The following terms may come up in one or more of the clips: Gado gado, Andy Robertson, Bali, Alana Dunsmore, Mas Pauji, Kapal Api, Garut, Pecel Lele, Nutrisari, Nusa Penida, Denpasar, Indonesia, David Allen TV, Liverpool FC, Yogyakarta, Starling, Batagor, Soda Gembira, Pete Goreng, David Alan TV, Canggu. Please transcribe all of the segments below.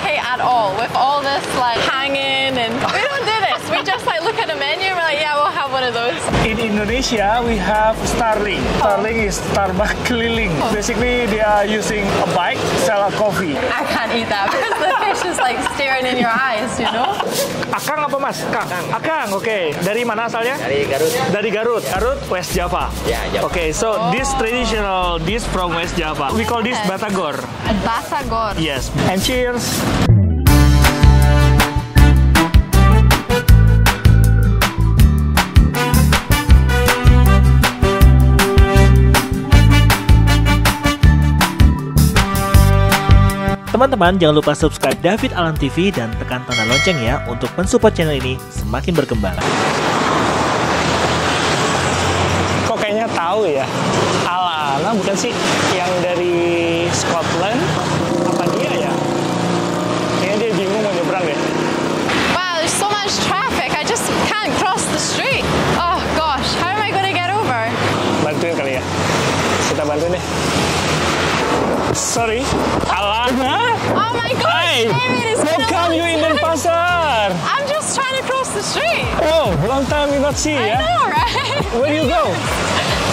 okay at all with all this like hanging, and we don't do this. We just like look at the menu and we're like, yeah, we'll have one of those. In Indonesia, we have Starling. Starling is Starbucks keliling. Basically, they are using a bike to sell a coffee. I can't eat that because the fish is like staring in your eyes, you know? Akang apa mas? Akang. Akang, okay. Dari mana asalnya? Dari Garut. Dari Garut. Garut, West Java. Yeah, Java. Okay, so this traditional dish from West Java. We call this Batagor. Batagor. Yes. And cheers. Teman-teman, jangan lupa subscribe David Alan TV dan tekan tanda lonceng ya untuk mensupport channel ini semakin berkembang. Kok kayaknya tahu ya, Alana bukan sih yang dari Scotland? Apa dia ya? Kayaknya dia bingung mau nyebrang deh. Wow, there's so much traffic. I just can't cross the street. Oh gosh, how am I gonna get over? Bantuin kali ya. Kita bantuin deh. Sorry, Alana. Oh my gosh, hey, David, it's been a long time. You in the pasar? I'm just trying to cross the street. Oh, long time we not see, yeah? I know, right? Where do you go?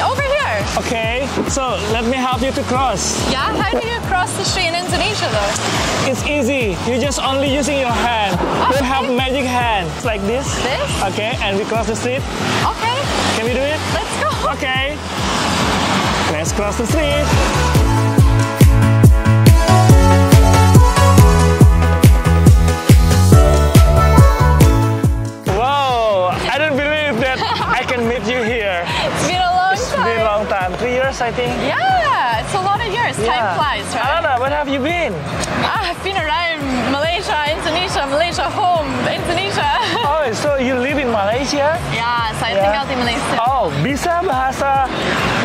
Over here. Okay, so let me help you to cross. Yeah, how do you cross the street in Indonesia though? It's easy. You're just only using your hand. Okay. We have magic hand. It's like this. This? Okay, and we cross the street. Okay. Can we do it? Let's go. Okay. Let's cross the street. I think. Yeah, it's a lot of years. Yeah. Time flies, right? Alana, where have you been? I've been around Malaysia, home, Indonesia. Oh, so you live in Malaysia? Yes, I think I'll be Malaysia. Oh, bisa bahasa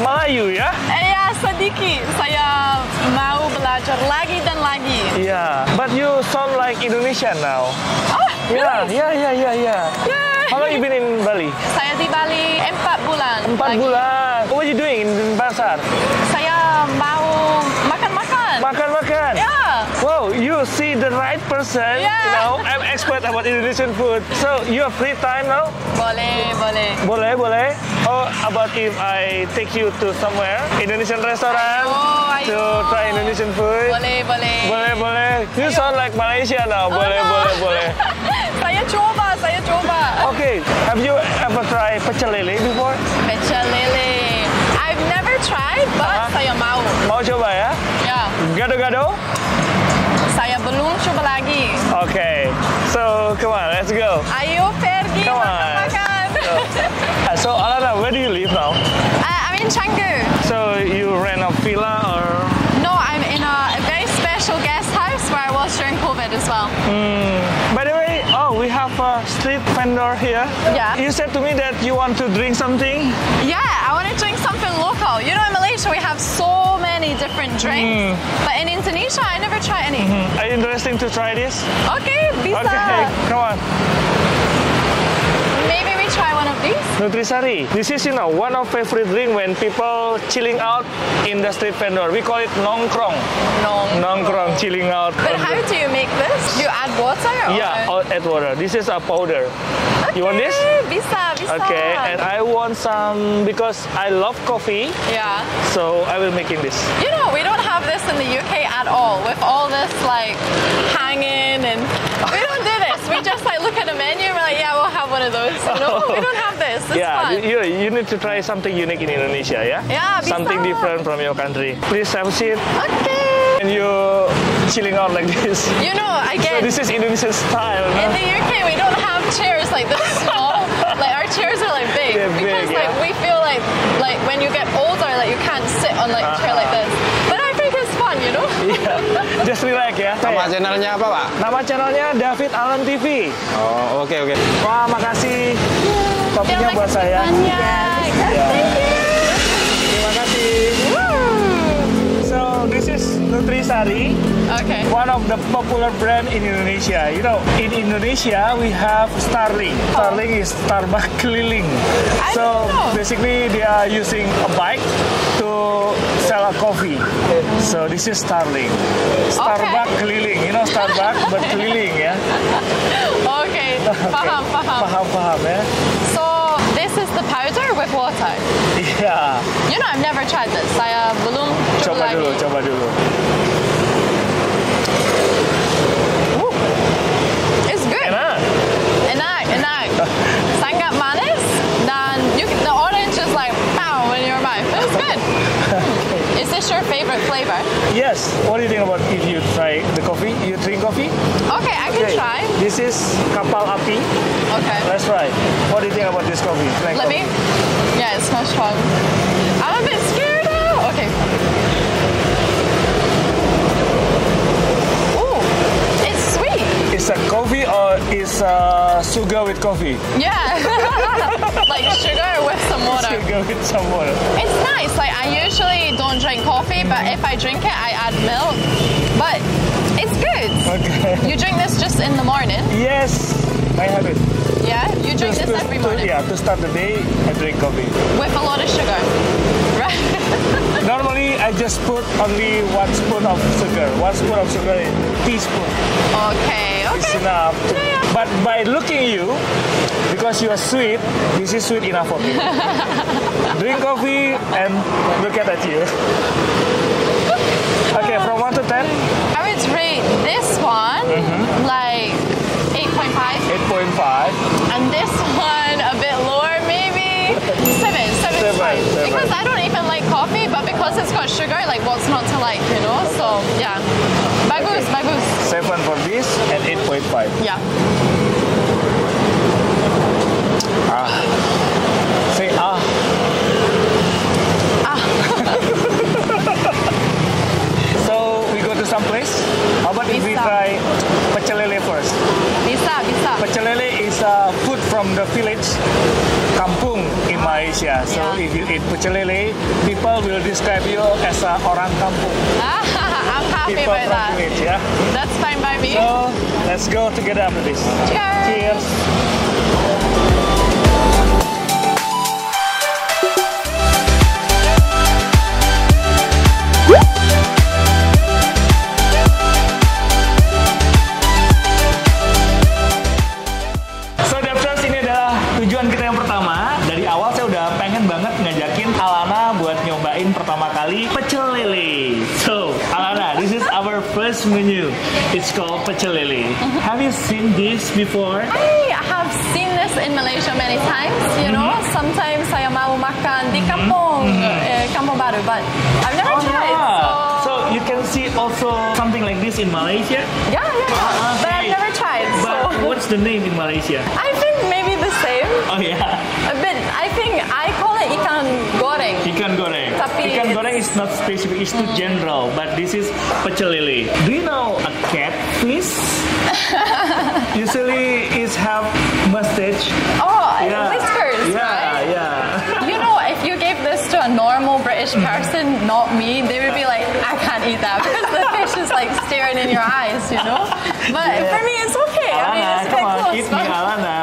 Melayu, ya? Yeah, sedikit. Saya mau belajar lagi dan lagi. Yeah, but you sound like Indonesian now. Oh, really? Yeah. Yay. How long you been in Bali? Saya di Bali 4 bulan. 4 bulan. What are you doing in pasar? Saya mau makan-makan. Makan-makan? Yeah. Wow, you see the right person. Yeah. You know, I'm expert about Indonesian food. So, you have free time now? Boleh. How about if I take you to somewhere? Indonesian restaurant? To try Indonesian food? Boleh. You sound like Malaysia now. Boleh. Saya coba. Okay, have you ever tried pecel lele before? Pecel lele, I've never tried, but saya mau. Mau coba ya? Yeah. Gado gado? Saya belum coba lagi. Okay, so come on, let's go. Ayo pergi makan. So Alana, where do you live now? I'm in Canggu. So you rent a villa or? No, I'm in a very special guest house where I was during COVID as well. By the way. Oh, we have a street vendor here. Yeah. You said to me that you want to drink something. Yeah, I want to drink something local. You know, in Malaysia we have so many different drinks, but in Indonesia I never try any. Are you interested to try this? Okay, bisa. Okay, come on. Maybe we try one of these. Nutrisari. This is, you know, one of favorite drink when people chilling out in the street vendor. We call it nongkrong. Nongkrong, chilling out. But how do you make this? Do you add water? Yeah, I'll add water. This is a powder. Okay, you want this? Bisa. Okay, and I want some because I love coffee. Yeah. So I will make it this. You know, we don't have this in the UK at all with all this like hanging, and we don't do this. We just like look at the menu and we're like, yeah, we'll have one of those. No, we don't have this. It's fun. You need to try something unique in Indonesia, yeah? Yeah, bisa. Something different from your country. Please have a seat. Okay. And you're chilling out like this. You know, again. So this is Indonesian style. No? In the UK, we don't have chairs like this small. Like our chairs are like big. They're because big, like we feel like when you get older, like you can't sit on like a chair like this. But I think it's fun, you know. Yeah. Just relax, ya. Nama channelnya apa, Pak? Nama channelnya David Allen TV. Oh, okay. Wah, makasih. Kopinya buat saya. Banyak. Thank you. Terima kasih. This is Nutrisari, one of the popular brand in Indonesia. You know, in Indonesia we have Starling. Starling is Starbucks keliling. So basically they are using a bike to sell a coffee. So this is Starling. Starbucks keliling. You know, Starbucks berkeliling ya. Oke, paham ya. So this is the powder with water. Iya. Yeah. You know, I've never tried this. Saya belum coba lagi. Coba dulu. It's good. Enak. Sangat manis dan the orange is like pow in your mouth. It's good. Is this your favorite flavor? Yes. What do you think about if you try the coffee? You drink coffee? Okay, I can try. This is Kapal Api. Okay. Let's try. What do you think about this coffee? Let me. Yeah, it smells strong. I'm a bit scared now. Okay. Ooh, it's sweet. It's a coffee or it's sugar with coffee? Yeah. Like sugar with some water. It's nice. Like I usually don't drink coffee, but if I drink it, I add milk. But it's good. Okay. You drink this just in the morning? Yes, I have it. Yeah, you drink this every morning. Yeah, to start the day, I drink coffee with a lot of sugar. Right. Normally, I just put only 1 spoon of sugar. 1 spoon of sugar, a teaspoon. Okay. It's enough. Yeah. But by looking at you. Because you are sweet, this is sweet enough for me. Drink coffee and look at you. Okay, from 1 to 10? I would rate this one like 8.5. 8.5. And this one a bit lower, maybe 7. Because I don't even like coffee, but because it's got sugar, like what's not to like, you know? So, yeah. Bagus. 7 for this and 8.5. Yeah. So we go to some place. How about if we try pecel lele first? Bisa. Pecel lele is food from the village, kampung in Malaysia. So if you eat pecel lele, people will describe you as orang kampung. I'm happy people by that. Village, yeah? That's fine by me. So let's go together after this. Cheers. So Dapters, ini adalah tujuan kita yang pertama. Dari awal saya udah pengen banget ngajakin Alana buat nyobain pertama kali pecel lele. So Alana, this is our first menu. It's called pecel lele. Have you seen this before? I have seen in Malaysia many times, you know. Sometimes saya mau makan di kampung, kampung baru, but I've never tried. Yeah. So you can see also something like this in Malaysia. Yeah. But I've never tried. But what's the name in Malaysia? I think maybe the same. Oh yeah. But I think I call it ikan goreng. Ikan goreng is not specific, it's too general. But this is pecel lele. Do you know a catfish? Usually it's have mustache. Oh, yeah. Whiskers, right? Yeah. You know, if you gave this to a normal British person, not me, they would be like, I can't eat that because the fish is like staring in your eyes, you know? But for me, it's okay. Alana, I mean, it's come on, close, eat me, Alana.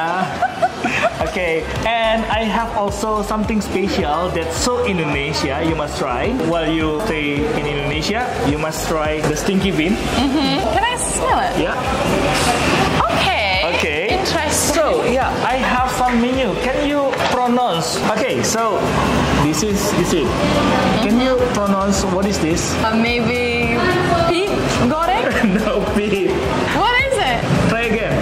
Okay, and I have also something special that's so Indonesia, you must try. While you stay in Indonesia, you must try the stinky bean. Can I smell it? Yeah. Okay. Interesting. So, yeah, I have some menu. Can you pronounce? Okay, so this is. Can you pronounce what is this? Maybe pig goreng? No, pig. What is it? Try again.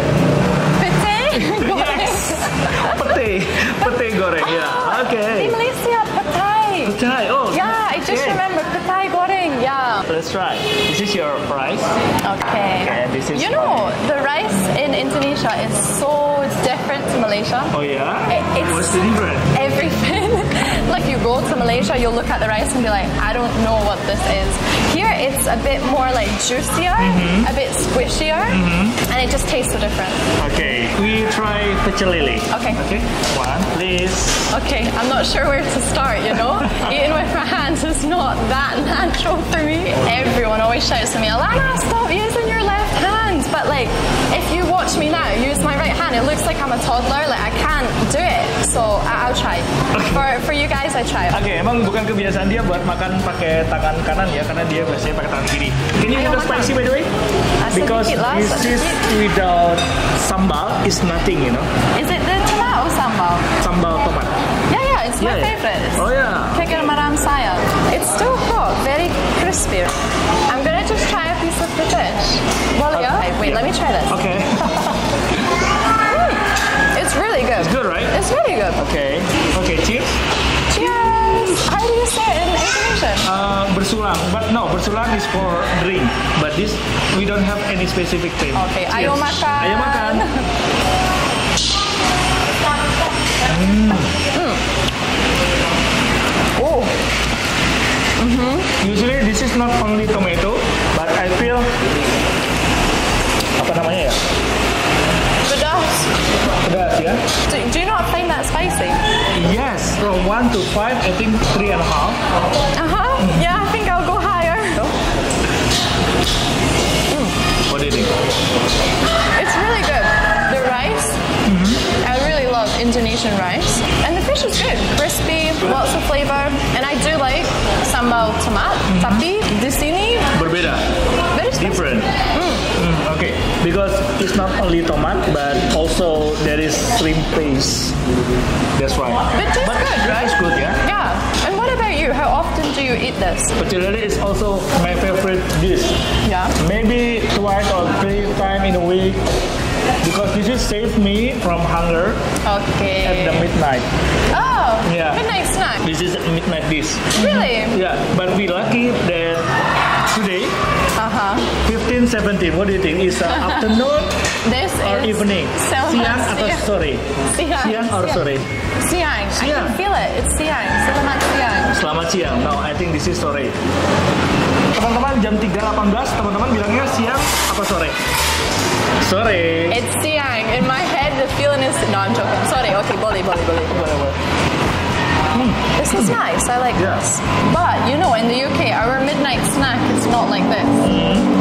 Pete goreng. Yes. Pete goreng. Yeah. Okay. In Malaysia, petai. Oh. Yeah, I just remember petai goreng. Yeah. Let's try. This is your rice. Okay. This is. You know the rice in Indonesia is so different to Malaysia. Oh yeah. What's the difference? Everything. Like you go to Malaysia, you'll look at the rice and be like, I don't know what this is. Here it's a bit more like juicier, a bit squishier, and it just tastes so different. Okay, we try pecel lele. Okay. One, please. Okay, I'm not sure where to start. You know, eating with my hands is not that natural for me. Everyone always shouts to me, Alana, stop using your left hand. But like, if you watch me now, use my right hand. It looks like I'm a toddler. Like I can't do it. So I'll try. For you guys, I try. Okay, emang bukan kebiasaan dia buat makan pakai tangan kanan ya, karena dia biasanya pakai tangan kiri. Can you have the spicy by the way? because this without sambal is nothing, you know. Is it the tomato sambal? Sambal tomato. Yeah, yeah, it's my favorite. Oh yeah. Keker maram sayang. It's still hot, very crispy. I'm gonna just try a piece of the fish. Well, let me try this. Okay. It's really good. It's good, right? It's really good. Okay. Okay, cheers. Cheers. How do you say it in Indonesian? Bersulang, but no, bersulang is for drink. But this, we don't have any specific thing. Okay, cheers. Ayo makan. Ayo makan. Oh. Usually this is not only tomato, but I feel apa namanya ya? Pedas, yeah? Do you not find that spicy? Yes, from 1 to 5, I think 3.5. Yeah, I think I'll go higher. What do you think? It's really good. The rice, I really love Indonesian rice. And the fish is good. Crispy, lots of flavor. And I do like sambal tomat, tapi di sini... Berbeda. Different. Okay, because it's not only tomat, but also there is shrimp paste. That's right. But good, right? It's good, yeah? Yeah. And what about you? How often do you eat this? Pecel lele is also my favorite dish. Yeah. Maybe twice or 3 times in a week, because this is saved me from hunger. Okay. At the midnight. Oh. Yeah. Midnight snack. This is midnight dish. Really? Yeah. But we lucky that today. 15:17. What do you think? Is afternoon or evening? Siang atau sore? Siang or sore? Siang. I can feel it. It's siang. Selamat siang. Selamat siang. No, I think this is sore. Teman-teman, jam 3:18. Teman-teman bilangnya siang apa sore? Sore. It's siang. In my head, the feeling is no. I'm joking. Sorry. Okay, boleh. This is nice, I like this. But, you know, in the UK, our midnight snack is not like this.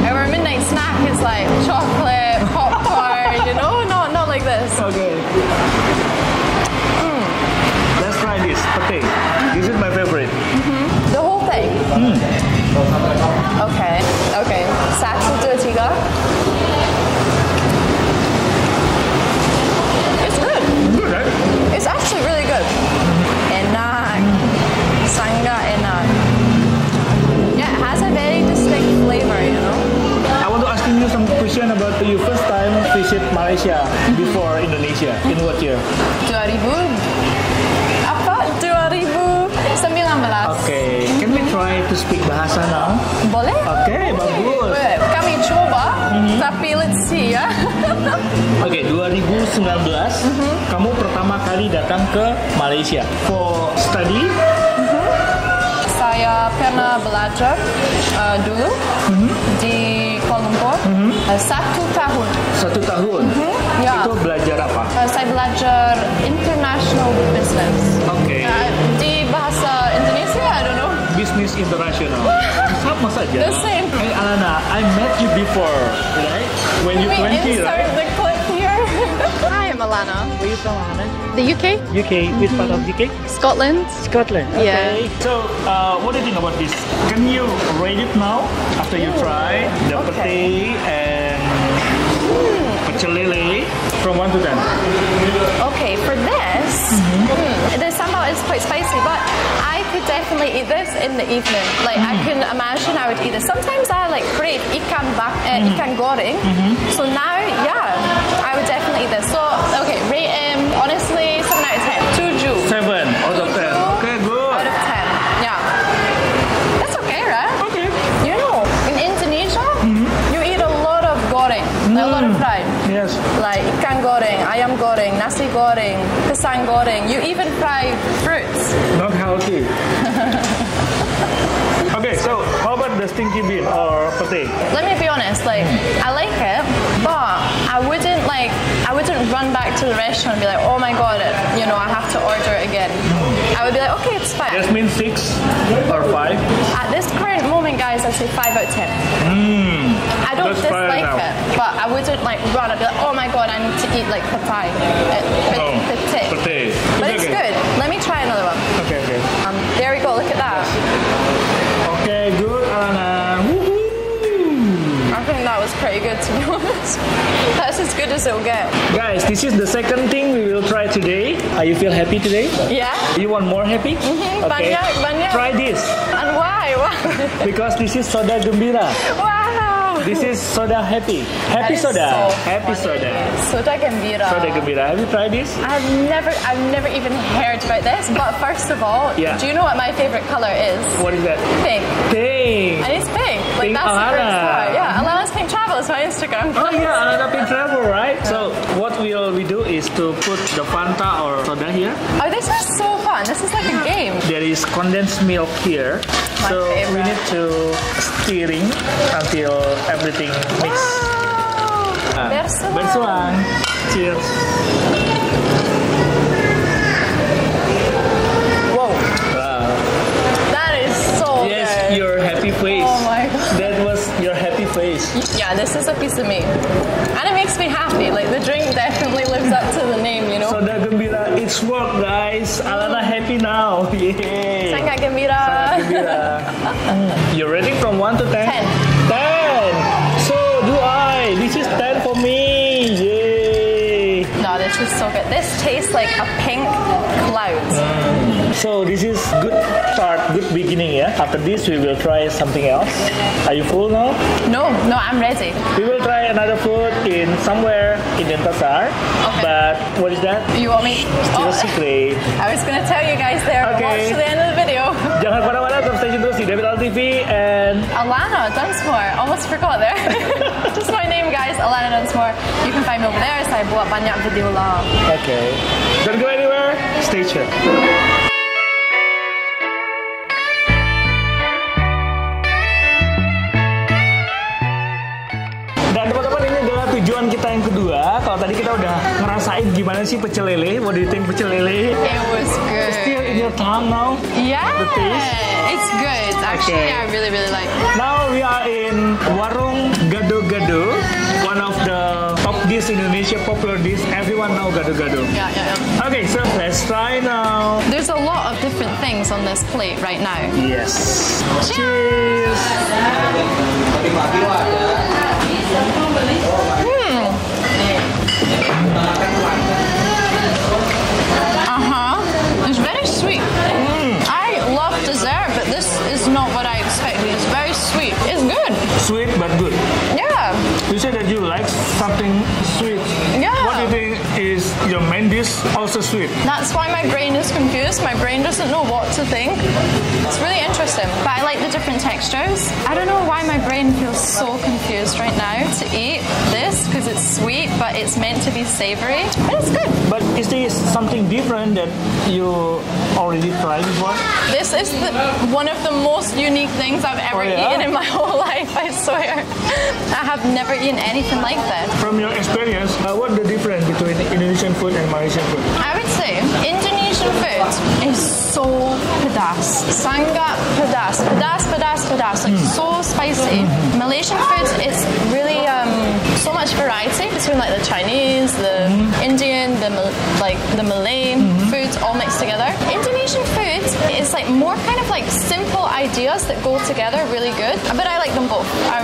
Our midnight snack is like chocolate, popcorn, you know? Not like this. Okay. Let's try this, pate. This is my favorite. The whole thing? Okay. Satu, dua, tiga. It's good. Good, right? It's actually really good. Sangga enak. Yeah, it has a very distinct flavor, you know. I want to ask you some question about your first time visit Malaysia before Indonesia. In what year? 2019. Okay, can we try to speak bahasa now? Boleh. Okay, bagus. Kami coba, tapi let's see ya. Okay, 2019, kamu pertama kali datang ke Malaysia for study. Saya pernah belajar dulu di Kuala Lumpur 1 tahun. 1 tahun? Yeah. Itu belajar apa? Saya belajar international business. Okay. Di bahasa Indonesia, I don't know. Business international. Sama saja. The same. Hey Alana, I met you before, right? When you went here. Can we insert the clip here? Hi, I'm Alana. Where are you from, Alana? The UK? UK, which part of UK? Scotland. Scotland, okay. Yeah. So, what do you think about this? Can you rate it now after you try the pate and pecel lele from 1 to 10? Okay, for this, the sambal is quite spicy, but I could definitely eat this in the evening. Like, I can imagine I would eat this. Sometimes I like crave ikan goreng, so now, yeah, I would definitely eat this. So, okay, rate it. Honestly, 7 out of 10. 7 out of 10. Okay, good. 10. Yeah. That's okay, right? Okay. You know, in Indonesia, you eat a lot of goreng, a lot of fried. Yes. Like ikan goreng, ayam goreng, nasi goreng, pisang goreng. You even fry fruits. Not healthy. Okay, so how about the stinky bean or pate? Let me be honest. Like, I like it, but I wouldn't like. I wouldn't run back to the restaurant and be like, oh my god, you know, I have to order it again. I would be like, okay, it's fine. Just mean 6 or 5? At this current moment, guys, I'd say 5 out of 10. I don't dislike it, but I wouldn't like run. I'd be like, oh my god, I need to eat like pate. But it's good. Let me try another one. Okay. There we go. Look at that. Okay, good, Alana. I think that was pretty good. good, to be honest. That's as good as it'll get. Guys, this is the second thing we will try today. Are you feel happy today? Yeah. You want more happy? Mm-hmm. Okay. Banyak, banyak. Try this. And why? Because this is Soda Gembira. Wow. This is Soda Happy. Happy Soda. So happy Soda. Soda Gembira. Soda Gembira. Have you tried this? I've never even heard about this. But first of all, yeah. Do you know what my favorite color is? What is that? Pink. Pink. And it's pink. Like pink, that's Alana. The first part. Yeah, Alana's Pink Travel is my Instagram. Oh yeah, Alana Pink Travel, right? Yeah. So what we do is to put the Fanta or soda here. Oh, this is so fun. This is like a game. There is condensed milk here. My so favorite. We need to stirring until everything mixed. Wow. Bersuang. Cheers. Wow. That is so yes, good. Yes, your happy face. Oh my god. That was your happy face. Yeah, this is a piece of meat. And it makes me happy. Like the drink definitely lives up to the name, you know. Soda Gembira, it's work, guys. Alana happy now. Yay. Soda Gembira. You're rating from 1 to 10? 10. 10! So do I. This is 10 for me. Yay! No, this is so good. This tastes like a pink cloud. So this is good start, good beginning, yeah? After this, we will try something else. Are you full now? No, I'm ready. We will try another food in somewhere in Denpasar. Okay. But what is that? You want me? Still secret. I was going to tell you guys there. Okay. Watch the end of the video. Jangan kemana-mana, terus stay tune terus di David Allen TV and... Alana Dunsmore. Almost forgot there. Just my name, guys. Alana Dunsmore. You can find me over there. Saya buat banyak video lah. Okay. Don't go anywhere. Stay tuned. Dan teman-teman, ini adalah tujuan kita yang kedua. Kalau tadi kita udah ngerasain gimana sih pecel lele, what do you think pecel lele? It was good. Still in your tongue now? Yeah. The taste? It's good. Actually, okay. I really like it. Now we are in warung Gado Gado, one of the top dish Indonesia, popular dish. Everyone know Gado Gado. Yeah. Okay, so let's try now. There's a lot of different things on this plate right now. Yes. Cheers. It's very sweet. I love dessert, but this is not what I expected. It's very sweet. It's good. Sweet but good. Yeah. You said that you like something sweet. Yeah. What do you think is your main dish also sweet? That's why my brain is confused. My brain doesn't know what to think. It's really interesting. But I like the different textures. I don't know why my brain feels so confused right now to eat this because it's sweet, but it's meant to be savory. But it's good. But is there something different that you already tried before? This is one of the most unique things I've ever eaten in my whole life, I swear. I have never eaten anything like that. From your experience, what's the difference between Indonesian food and Malaysian food? I would say Indonesian food is so pedas. Sangat pedas. Pedas. Like so spicy. Malaysian food is really so much variety between like the Chinese, the Indian, the Malay foods all mixed together. Indonesian food is like more kind of like simple ideas that go together really good. But I like them both. I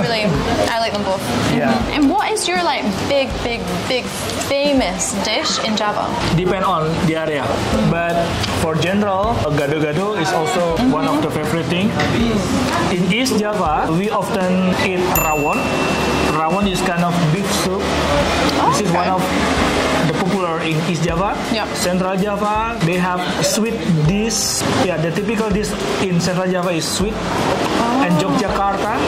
like them both. Yeah. And what is your like big famous dish in Java? Depend on the area. But for general, gado gado is also one of the favorite thing. In East Java, we often eat rawon. Rawon is kind of beef soup. This is one of the popular in East Java. Yep. Central Java, they have sweet dish. Yeah, the typical dish in Central Java is sweet. And Yogyakarta.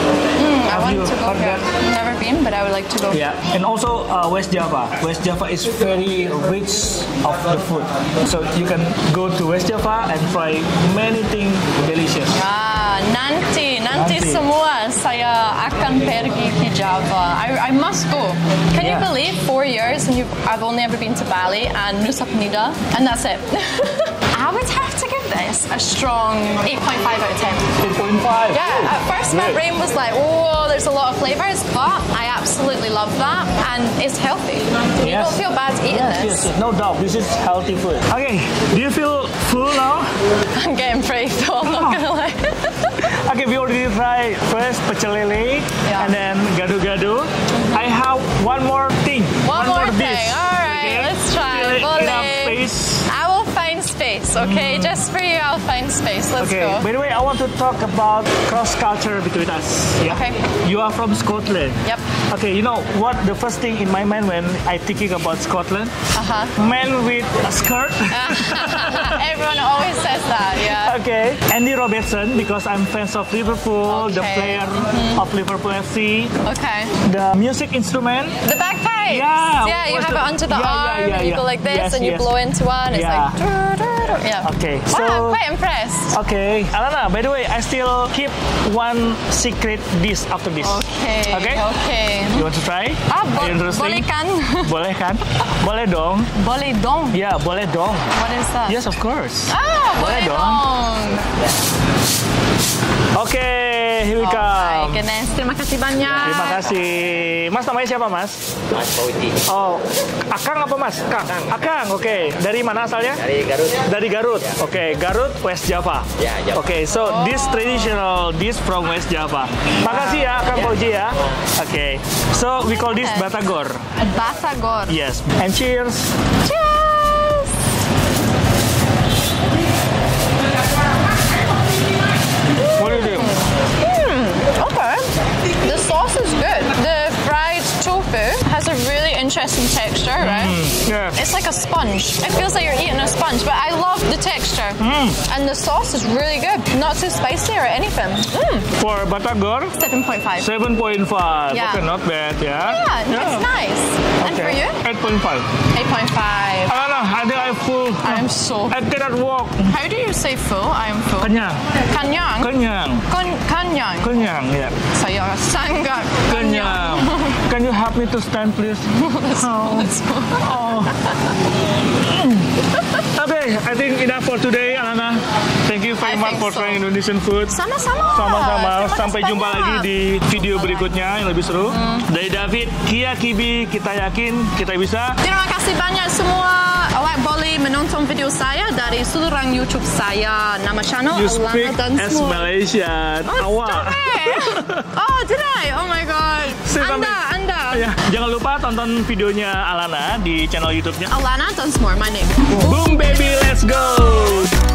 Have you heard that? Never been, but I would like to go. Yeah, and also West Java. West Java is very rich of the food. So you can go to West Java and try many things delicious. Nanti semua saya akan pergi ke Java. I must go. Can you believe 4 years and I've only ever been to Bali and Nusa Penida and that's it. I would have to give this a strong 8.5 out of 10. 8.5? Yeah, at first my brain was like, oh, there's a lot of flavours, but I absolutely love that and it's healthy. You don't feel bad eating this. Yes, no doubt, this is healthy food. Okay, do you feel full now? I'm getting pretty full, I'm not gonna lie. Okay, we already tried first pecel lele, yeah, and then gado gado. Mm-hmm. I have one more thing. One more dish. All right, okay, let's try. I will find space. Okay, just for you, I'll find space. Let's go. By the way, I want to talk about cross culture between us. Yeah? Okay. You are from Scotland. Yep. Okay, you know what? The first thing in my mind when I thinking about Scotland, men with a skirt. Everyone always says that. Yeah. Okay. Andy Robertson, because I'm fans of Liverpool, the player of Liverpool FC. Okay. The music instrument. The bagpipes. Yeah. Yeah. You have it onto the arm. Yeah, yeah. You go like this, and you blow into one. It's like. Yeah. Okay. So, wow, I'm quite impressed. Okay. Alana, by the way, I still keep one secret dish after this. Okay. Okay? Okay. You want to try? Ah, boleh kan? Boleh kan? Boleh dong. Boleh dong? Yeah, boleh dong. What is that? Yes, of course. Ah, boleh dong. Okay, here we come. Oh my goodness, terima kasih banyak. Terima kasih. Mas, namanya siapa, Mas? Mas Pauji. Oh, Akang apa, Mas? Kang. Akang, okay. Dari mana asalnya? Dari Garut. Dari Garut. Yeah. Okay, Garut, West Java. Yeah, Java. Okay, so this traditional dish from West Java. Makasih ya, Akang Pauji ya. Okay, so we call this Batagor. Batagor. Yes. And cheers. Cheers. Interesting texture, right? Yeah. It's like a sponge. It feels like you're eating a sponge, but I love the texture. And the sauce is really good. Not too spicy or anything. For Batagor? 7.5. 7.5. Yeah. Okay, not bad, yeah? Yeah, yeah. It's nice. Okay. And for you? 8.5. 8.5. Alana, I think I'm full. I'm so full. I cannot walk. How do you say full? I am full. Kenyang. Kenyang? Kenyang. Kenyang. Kenyang, yeah. So you're sangat kenyang. Can you help me to stand, please? Okay, I think enough for today, Alana. Thank you very much for trying Indonesian food. Sama-sama. Sampai jumpa lagi di video berikutnya yang lebih seru. Dari David, Kia Kibi, kita yakin kita bisa. Terima kasih banyak semua. Awak boleh menonton video saya dari seluruh YouTube saya. Nama channel Alana Dunsmore. Malaysia. Awak. Oh, did I? Oh my God. Anda. Jangan lupa tonton videonya Alana di channel YouTube-nya. Alana Dunsmore, my name. Boom baby, let's go!